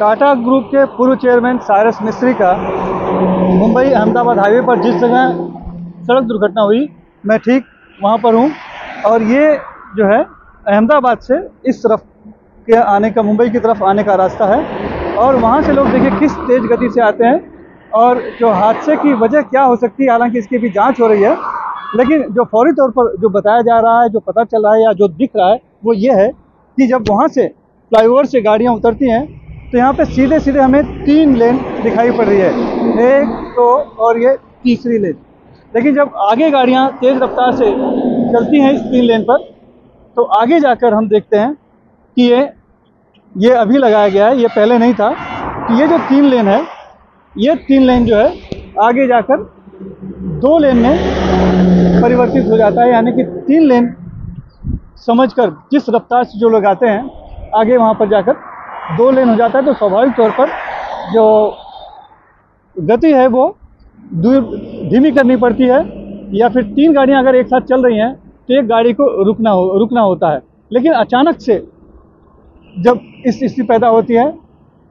Tata group के पूर्व chairman Cyrus Mistry का मुंबई अहमदाबाद हाईवे पर जिस जगह सड़क दुर्घटना हुई, मैं ठीक वहां पर हूं। और ये जो है अहमदाबाद से इस तरफ के आने का, मुंबई की तरफ आने का रास्ता है। और वहां से लोग देखिए किस तेज़ गति से आते हैं और जो हादसे की वजह क्या हो सकती है, हालांकि इसकी भी जाँच हो रही है, लेकिन जो फौरी तौर पर जो बताया जा रहा है, जो पता चल रहा है या जो दिख रहा है वो ये है कि जब वहाँ से फ्लाईओवर से गाड़ियाँ उतरती हैं तो यहाँ पे सीधे सीधे हमें तीन लेन दिखाई पड़ रही है, एक, दो और ये तीसरी लेन। लेकिन जब आगे गाड़ियाँ तेज़ रफ्तार से चलती हैं इस तीन लेन पर, तो आगे जाकर हम देखते हैं कि ये अभी लगाया गया है, ये पहले नहीं था, कि ये जो तीन लेन है, ये तीन लेन जो है आगे जाकर दो लेन में परिवर्तित हो जाता है। यानी कि तीन लेन समझकर जिस रफ्तार से जो लोग आते हैं, आगे वहाँ पर जाकर दो लेन हो जाता है। तो स्वाभाविक तौर पर जो गति है वो धीमी करनी पड़ती है, या फिर तीन गाड़ियाँ अगर एक साथ चल रही हैं तो एक गाड़ी को रुकना होता है। लेकिन अचानक से जब स्थिति पैदा होती है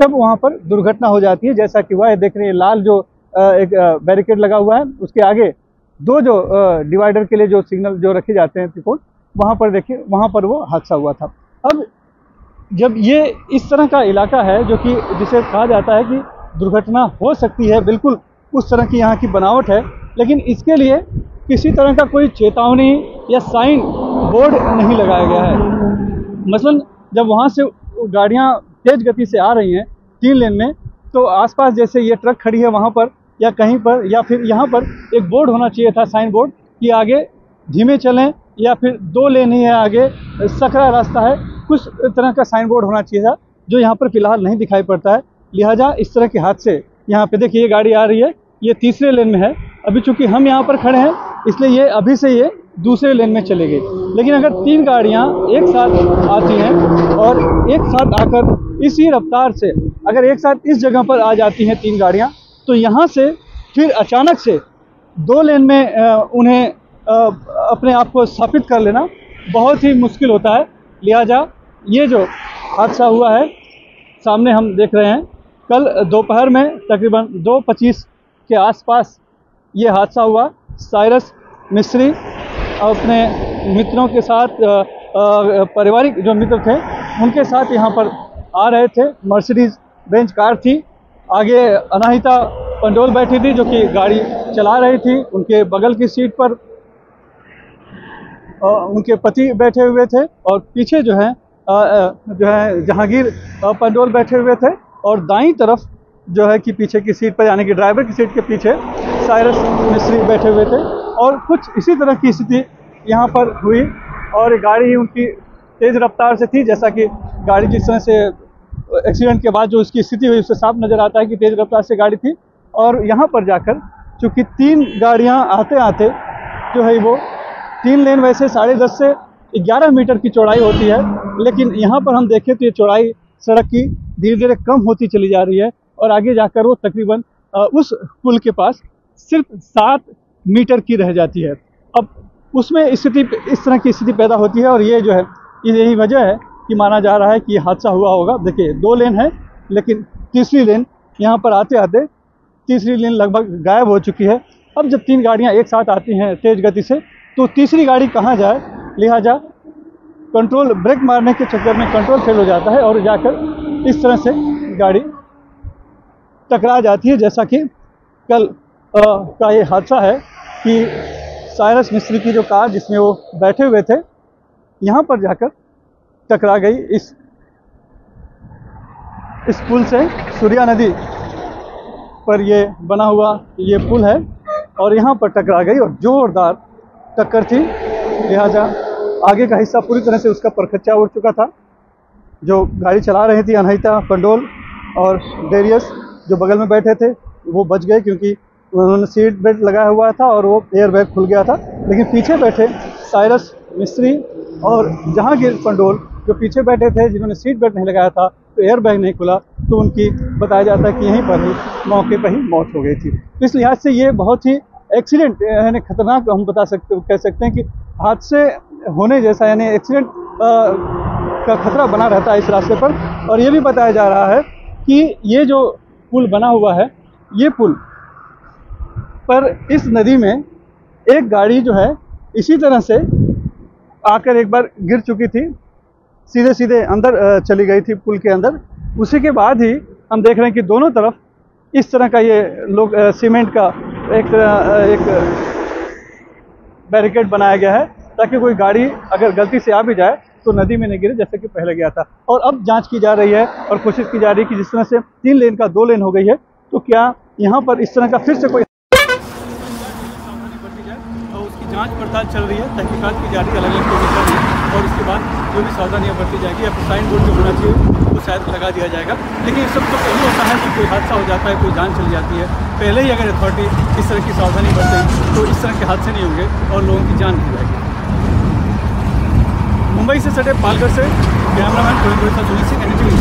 तब वहाँ पर दुर्घटना हो जाती है, जैसा कि वह देख रहे हैं। लाल जो एक बैरिकेड लगा हुआ है, उसके आगे दो जो डिवाइडर के लिए जो सिग्नल जो रखे जाते हैं त्रिकोण, वहाँ पर देखिए, वहाँ पर वो हादसा हुआ था। अब जब ये इस तरह का इलाका है जो कि जिसे कहा जाता है कि दुर्घटना हो सकती है, बिल्कुल उस तरह की यहाँ की बनावट है, लेकिन इसके लिए किसी तरह का कोई चेतावनी या साइन बोर्ड नहीं लगाया गया है। मसलन जब वहाँ से गाड़ियाँ तेज़ गति से आ रही हैं तीन लेन में, तो आसपास जैसे ये ट्रक खड़ी है वहाँ पर या कहीं पर, या फिर यहाँ पर एक बोर्ड होना चाहिए था, साइन बोर्ड, कि आगे धीमे चलें, या फिर दो लेन ही है, आगे सकरा रास्ता है, कुछ तरह का साइन बोर्ड होना चाहिए था, जो यहाँ पर फिलहाल नहीं दिखाई पड़ता है। लिहाजा इस तरह के हादसे यहाँ पे देखिए, ये गाड़ी आ रही है, ये तीसरे लेन में है, अभी चूँकि हम यहाँ पर खड़े हैं इसलिए ये अभी से ये दूसरे लेन में चले गए। लेकिन अगर तीन गाड़ियाँ एक साथ आती हैं और एक साथ आकर इसी रफ्तार से अगर एक साथ इस जगह पर आ जाती हैं तीन गाड़ियाँ, तो यहाँ से फिर अचानक से दो लेन में उन्हें अपने आप को स्थापित कर लेना बहुत ही मुश्किल होता है। लिहाजा ये जो हादसा हुआ है सामने हम देख रहे हैं, कल दोपहर में तकरीबन 2:25 के आसपास ये हादसा हुआ। सायरस मिस्त्री अपने मित्रों के साथ, पारिवारिक जो मित्र थे उनके साथ यहाँ पर आ रहे थे। मर्सिडीज बेंज कार थी, आगे अनाहिता पंडोल बैठी थी जो कि गाड़ी चला रही थी, उनके बगल की सीट पर उनके पति बैठे हुए थे, और पीछे जो है जहांगीर पंडोल बैठे हुए थे, और दाईं तरफ जो है कि पीछे की सीट पर, यानी कि ड्राइवर की सीट के पीछे सायरस मिस्त्री बैठे हुए थे। और कुछ इसी तरह की स्थिति यहाँ पर हुई, और गाड़ी उनकी तेज़ रफ्तार से थी, जैसा कि गाड़ी जिस तरह से एक्सीडेंट के बाद जो उसकी स्थिति हुई उससे साफ नज़र आता है कि तेज़ रफ्तार से गाड़ी थी। और यहाँ पर जाकर चूँकि तीन गाड़ियाँ आते आते जो है, वो तीन लेन वैसे 10.5 से 11 मीटर की चौड़ाई होती है, लेकिन यहाँ पर हम देखें तो ये चौड़ाई सड़क की धीरे धीरे कम होती चली जा रही है, और आगे जाकर वो तकरीबन उस पुल के पास सिर्फ 7 मीटर की रह जाती है। अब उसमें स्थिति इस तरह की स्थिति पैदा होती है, और ये जो है यही वजह है कि माना जा रहा है कि हादसा हुआ होगा। देखिए दो लेन है, लेकिन तीसरी लेन यहाँ पर आते आते तीसरी लेन लगभग गायब हो चुकी है। अब जब तीन गाड़ियाँ एक साथ आती हैं तेज़ गति से, तो तीसरी गाड़ी कहाँ जाए, लिहाजा कंट्रोल ब्रेक मारने के चक्कर में कंट्रोल फेल हो जाता है, और जाकर इस तरह से गाड़ी टकरा जाती है, जैसा कि कल का ये हादसा है कि सायरस मिस्त्री की जो कार जिसमें वो बैठे हुए थे, यहाँ पर जाकर टकरा गई इस पुल से। सूर्या नदी पर ये बना हुआ ये पुल है, और यहाँ पर टकरा गई, और जोरदार टक्कर थी। लिहाजा आगे का हिस्सा पूरी तरह से उसका परखच्चा उड़ चुका था। जो गाड़ी चला रही थी अनाहिता पंडोल और डेरियस, जो बगल में बैठे थे, वो बच गए क्योंकि उन्होंने सीट बेल्ट लगाया हुआ था और वो एयर बैग खुल गया था। लेकिन पीछे बैठे सायरस मिस्त्री और जहांगीर पंडोल, जो पीछे बैठे थे, जिन्होंने सीट बेल्ट नहीं लगाया था, तो एयर बैग नहीं खुला, तो उनकी बताया जाता है कि यहीं पर ही मौके पर ही मौत हो गई थी। इस लिहाज से ये बहुत ही एक्सीडेंट, यानी खतरनाक हम कह सकते हैं कि हादसे होने जैसा, यानी एक्सीडेंट का खतरा बना रहता है इस रास्ते पर। और ये भी बताया जा रहा है कि ये जो पुल बना हुआ है, ये पुल पर इस नदी में एक गाड़ी जो है इसी तरह से आकर एक बार गिर चुकी थी, सीधे सीधे अंदर चली गई थी पुल के अंदर। उसी के बाद ही हम देख रहे हैं कि दोनों तरफ इस तरह का ये लोग सीमेंट का एक बैरिकेड बनाया गया है ताकि कोई गाड़ी अगर गलती से आ भी जाए तो नदी में नहीं गिरे, जैसे कि पहले गया था। और अब जांच की जा रही है और कोशिश की जा रही है कि जिस तरह से 3 लेन का 2 लेन हो गई है, तो क्या यहाँ पर इस तरह का फिर से कोई उसकी जांच पड़ताल चल रही है, तहकीकात की जा रही है, अलग अलग कोशिश कर रही है और उसके बाद जो भी सावधानियाँ बरती जाएगी या फिर साइन बोर्ड जो होना चाहिए वो शायद लगा दिया जाएगा। लेकिन इस सब तो पहले होता है कि कोई हादसा हो जाता है, कोई जान चली जाती है, पहले ही अगर अथॉरिटी इस तरह की सावधानी बरतेगी तो इस तरह के हादसे नहीं होंगे और लोगों की जान नहीं जाएगी। मुंबई से सटे पालघर से कैमरामैन सुनील सिंह।